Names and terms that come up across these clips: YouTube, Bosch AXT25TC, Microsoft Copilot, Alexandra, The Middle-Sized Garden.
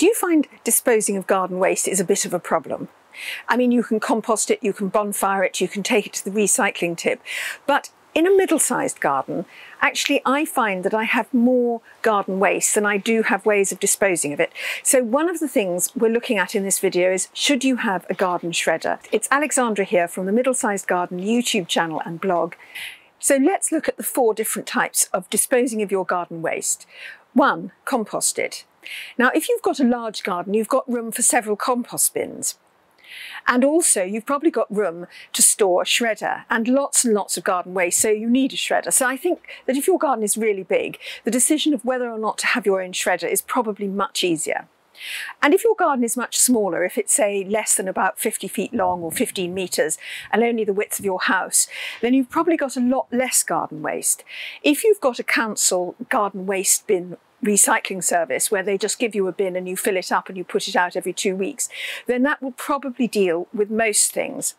Do you find disposing of garden waste is a bit of a problem? I mean, you can compost it, you can bonfire it, you can take it to the recycling tip, but in a middle-sized garden, actually I find that I have more garden waste than I do have ways of disposing of it. So one of the things we're looking at in this video is, should you have a garden shredder? It's Alexandra here from the Middle-Sized Garden YouTube channel and blog. So let's look at the four different types of disposing of your garden waste. One, compost it. Now, if you've got a large garden, you've got room for several compost bins. And also, you've probably got room to store a shredder and lots of garden waste, so you need a shredder. So I think that if your garden is really big, the decision of whether or not to have your own shredder is probably much easier. And if your garden is much smaller, if it's, say, less than about 50 feet long or 15 metres and only the width of your house, then you've probably got a lot less garden waste. If you've got a council garden waste bin recycling service where they just give you a bin and you fill it up and you put it out every 2 weeks, then that will probably deal with most things.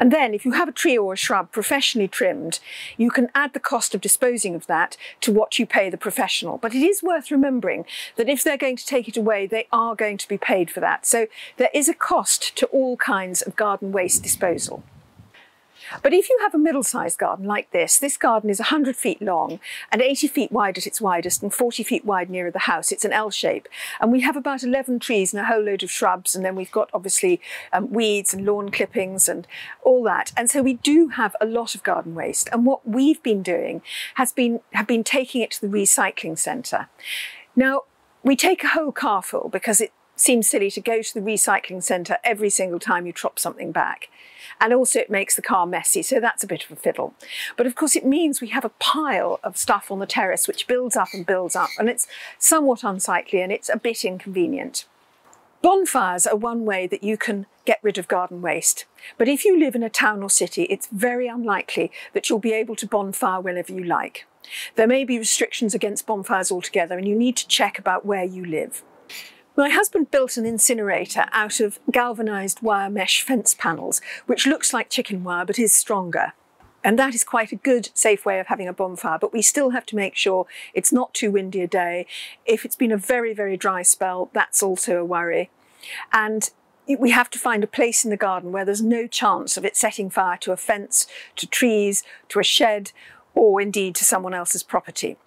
And then if you have a tree or a shrub professionally trimmed, you can add the cost of disposing of that to what you pay the professional. But it is worth remembering that if they're going to take it away, they are going to be paid for that. So there is a cost to all kinds of garden waste disposal. But if you have a middle-sized garden like this, this garden is 100 feet long and 80 feet wide at its widest and 40 feet wide nearer the house. It's an L shape. And we have about 11 trees and a whole load of shrubs. And then we've got obviously weeds and lawn clippings and all that. And so we do have a lot of garden waste. And what we've been doing have been taking it to the recycling centre. Now, we take a whole car full because it seems silly to go to the recycling centre every single time you drop something back. And also it makes the car messy, so that's a bit of a fiddle. But of course it means we have a pile of stuff on the terrace which builds up, and it's somewhat unsightly and it's a bit inconvenient. Bonfires are one way that you can get rid of garden waste. But if you live in a town or city, it's very unlikely that you'll be able to bonfire whenever you like. There may be restrictions against bonfires altogether, and you need to check about where you live. My husband built an incinerator out of galvanised wire mesh fence panels, which looks like chicken wire but is stronger. And that is quite a good, safe way of having a bonfire, but we still have to make sure it's not too windy a day. If it's been a very, very dry spell, that's also a worry. And we have to find a place in the garden where there's no chance of it setting fire to a fence, to trees, to a shed, or indeed to someone else's property.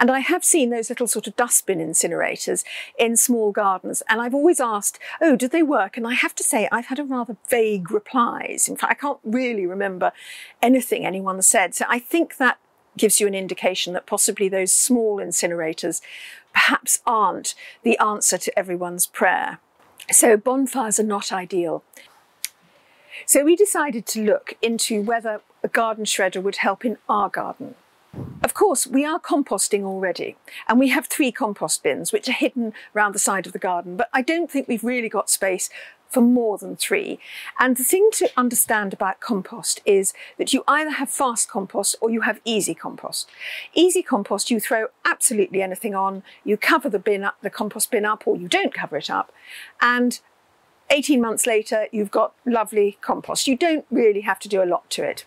And I have seen those little sort of dustbin incinerators in small gardens, and I've always asked, oh, do they work? And I have to say I've had a rather vague replies. In fact, I can't really remember anything anyone said. So I think that gives you an indication that possibly those small incinerators perhaps aren't the answer to everyone's prayer. So bonfires are not ideal. So we decided to look into whether a garden shredder would help in our garden. Of course, we are composting already, and we have 3 compost bins which are hidden round the side of the garden, but I don't think we've really got space for more than 3. And the thing to understand about compost is that you either have fast compost or you have easy compost. Easy compost, you throw absolutely anything on, you cover the compost bin up, or you don't cover it up, and 18 months later you've got lovely compost. You don't really have to do a lot to it.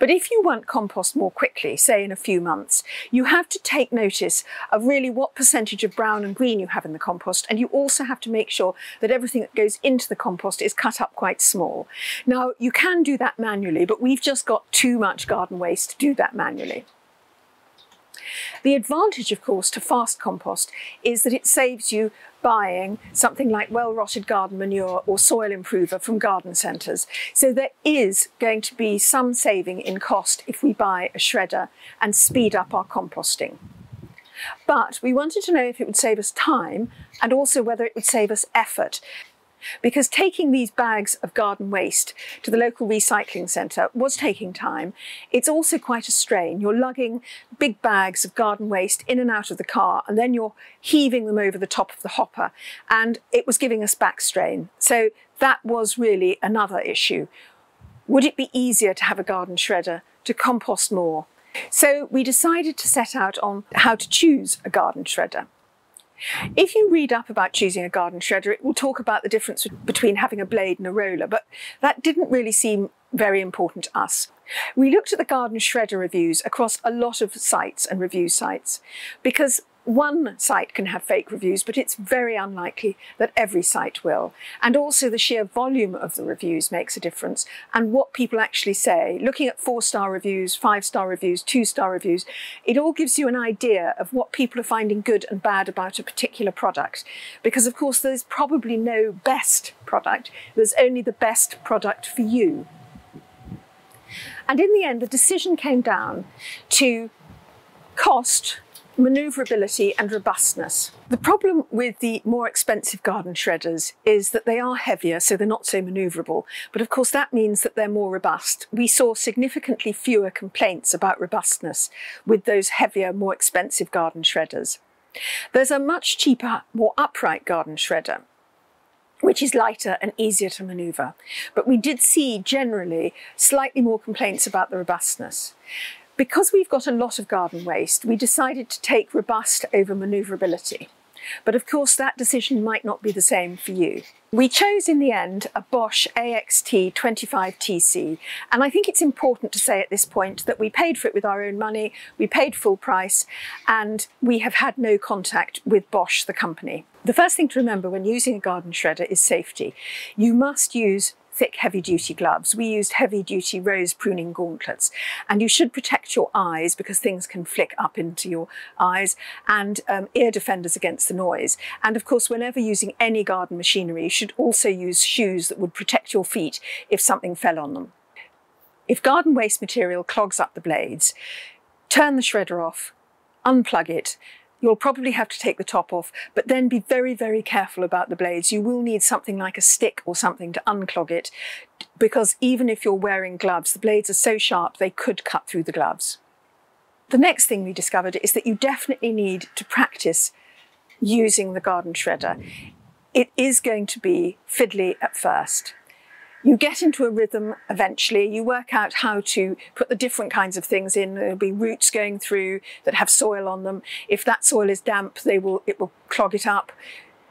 But if you want compost more quickly, say in a few months, you have to take notice of really what percentage of brown and green you have in the compost, and you also have to make sure that everything that goes into the compost is cut up quite small. Now, you can do that manually, but we've just got too much garden waste to do that manually. The advantage, of course, to fast compost is that it saves you buying something like well-rotted garden manure or soil improver from garden centres. So there is going to be some saving in cost if we buy a shredder and speed up our composting. But we wanted to know if it would save us time and also whether it would save us effort. Because taking these bags of garden waste to the local recycling centre was taking time. It's also quite a strain. You're lugging big bags of garden waste in and out of the car, and then you're heaving them over the top of the hopper, and it was giving us back strain. So that was really another issue. Would it be easier to have a garden shredder to compost more? So we decided to set out on how to choose a garden shredder. If you read up about choosing a garden shredder, it will talk about the difference between having a blade and a roller, but that didn't really seem very important to us. We looked at the garden shredder reviews across a lot of sites and review sites, because one site can have fake reviews, but it's very unlikely that every site will. And also the sheer volume of the reviews makes a difference, and what people actually say. Looking at 4-star reviews, 5-star reviews, 2-star reviews, it all gives you an idea of what people are finding good and bad about a particular product. Because of course there's probably no best product, there's only the best product for you. And in the end, the decision came down to cost, maneuverability and robustness. The problem with the more expensive garden shredders is that they are heavier, so they're not so maneuverable, but of course that means that they're more robust. We saw significantly fewer complaints about robustness with those heavier, more expensive garden shredders. There's a much cheaper, more upright garden shredder, which is lighter and easier to maneuver, but we did see generally slightly more complaints about the robustness. Because we've got a lot of garden waste, we decided to take robust over manoeuvrability. But of course that decision might not be the same for you. We chose in the end a Bosch AXT25TC, and I think it's important to say at this point that we paid for it with our own money, we paid full price, and we have had no contact with Bosch, the company. The first thing to remember when using a garden shredder is safety. You must use thick heavy-duty gloves. We used heavy-duty rose pruning gauntlets, and you should protect your eyes because things can flick up into your eyes, and ear defenders against the noise. And of course, whenever using any garden machinery, you should also use shoes that would protect your feet if something fell on them. If garden waste material clogs up the blades, turn the shredder off, unplug it. You'll probably have to take the top off, but then be very, very careful about the blades. You will need something like a stick or something to unclog it, because even if you're wearing gloves, the blades are so sharp they could cut through the gloves. The next thing we discovered is that you definitely need to practice using the garden shredder. It is going to be fiddly at first. You get into a rhythm eventually, you work out how to put the different kinds of things in. There'll be roots going through that have soil on them. If that soil is damp, it will clog it up.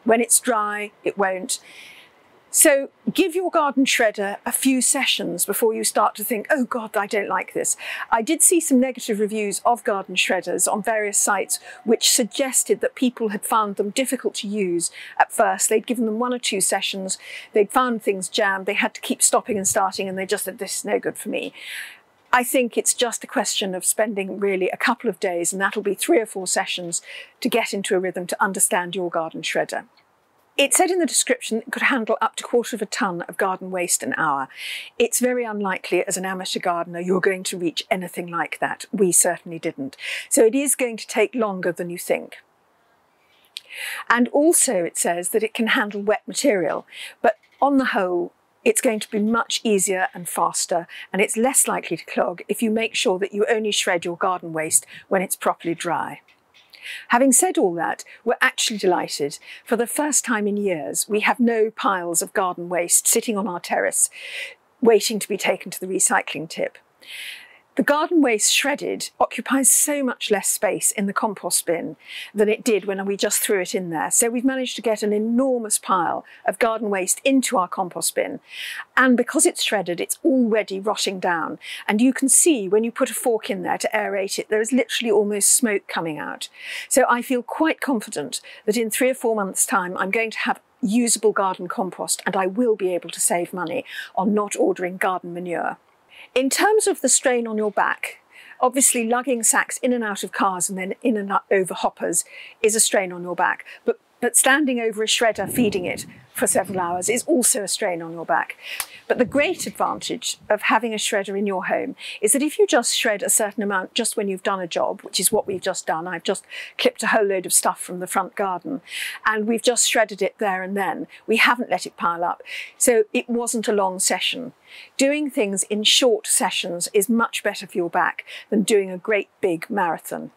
When it's dry, it won't. So give your garden shredder a few sessions before you start to think, oh God, I don't like this. I did see some negative reviews of garden shredders on various sites which suggested that people had found them difficult to use at first. They'd given them 1 or 2 sessions, they'd found things jammed, they had to keep stopping and starting, and they just said, this is no good for me. I think it's just a question of spending really a couple of days, and that'll be 3 or 4 sessions to get into a rhythm to understand your garden shredder. It said in the description it could handle up to 1/4 of a tonne of garden waste an hour. It's very unlikely as an amateur gardener you're going to reach anything like that. We certainly didn't. So it is going to take longer than you think. And also it says that it can handle wet material, but on the whole it's going to be much easier and faster, and it's less likely to clog if you make sure that you only shred your garden waste when it's properly dry. Having said all that, we're actually delighted. For the first time in years, we have no piles of garden waste sitting on our terrace, waiting to be taken to the recycling tip. The garden waste shredded occupies so much less space in the compost bin than it did when we just threw it in there. So we've managed to get an enormous pile of garden waste into our compost bin. And because it's shredded, it's already rotting down. And you can see when you put a fork in there to aerate it, there is literally almost smoke coming out. So I feel quite confident that in 3 or 4 months' time, I'm going to have usable garden compost, and I will be able to save money on not ordering garden manure. In terms of the strain on your back, obviously lugging sacks in and out of cars and then in and out over hoppers is a strain on your back, but standing over a shredder feeding it for several hours is also a strain on your back. But the great advantage of having a shredder in your home is that if you just shred a certain amount just when you've done a job, which is what we've just done, I've just clipped a whole load of stuff from the front garden and we've just shredded it there and then, we haven't let it pile up. So it wasn't a long session. Doing things in short sessions is much better for your back than doing a great big marathon.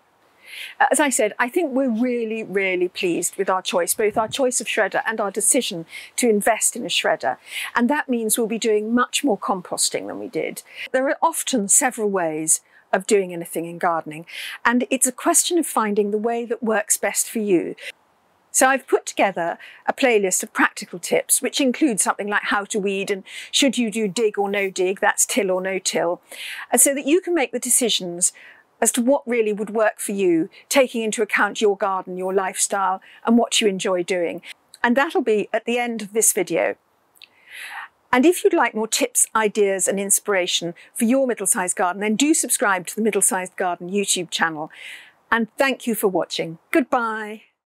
As I said, I think we're really, really pleased with our choice, both our choice of shredder and our decision to invest in a shredder. And that means we'll be doing much more composting than we did. There are often several ways of doing anything in gardening, and it's a question of finding the way that works best for you. So I've put together a playlist of practical tips, which includes something like how to weed and should you do dig or no dig, that's till or no till, so that you can make the decisions as to what really would work for you, taking into account your garden, your lifestyle, and what you enjoy doing. And that'll be at the end of this video. And if you'd like more tips, ideas, and inspiration for your middle-sized garden, then do subscribe to the Middle-Sized Garden YouTube channel. And thank you for watching. Goodbye.